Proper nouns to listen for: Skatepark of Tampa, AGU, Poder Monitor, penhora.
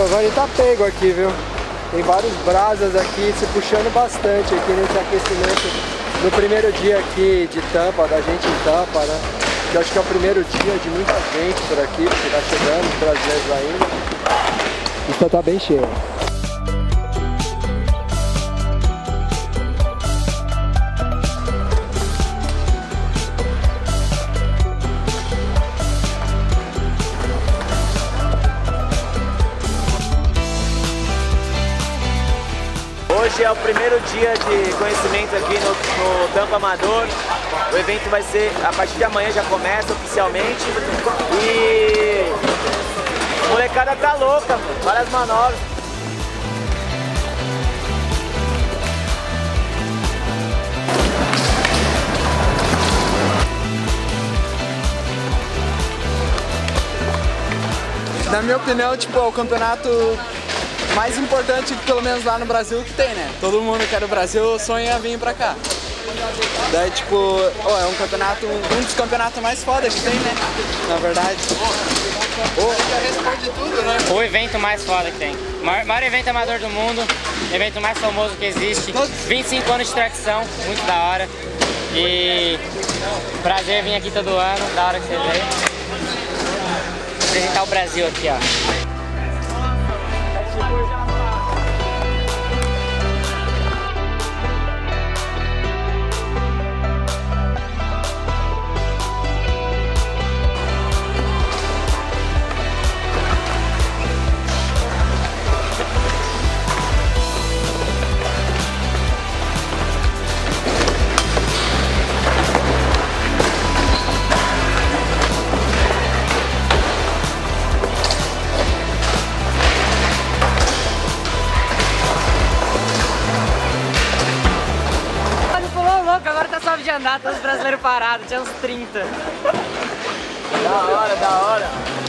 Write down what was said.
Agora ele tá pego aqui, viu? Tem vários brasas aqui, se puxando bastante aqui nesse aquecimento no primeiro dia aqui de Tampa, da gente em Tampa, né? Que acho que é o primeiro dia de muita gente por aqui, porque tá chegando, brasileiros ainda. Então tá bem cheio. Hoje é o primeiro dia de conhecimento aqui no Tampa Amador. O evento vai ser, a partir de amanhã já começa oficialmente. E a molecada tá louca, várias manobras. Na minha opinião, tipo, o campeonato mais importante, pelo menos lá no Brasil, que tem, né? Todo mundo que é do Brasil sonha vir pra cá. Daí, tipo, é um campeonato, um dos campeonatos mais foda que tem, né? Na verdade. O evento mais foda que tem. O maior evento amador do mundo, evento mais famoso que existe. 25 anos de tradição, muito da hora. E prazer vir aqui todo ano, da hora que você veio. Vou apresentar o Brasil aqui, ó. Andar, todos os brasileiros parados, tinha uns 30. Da hora, da hora.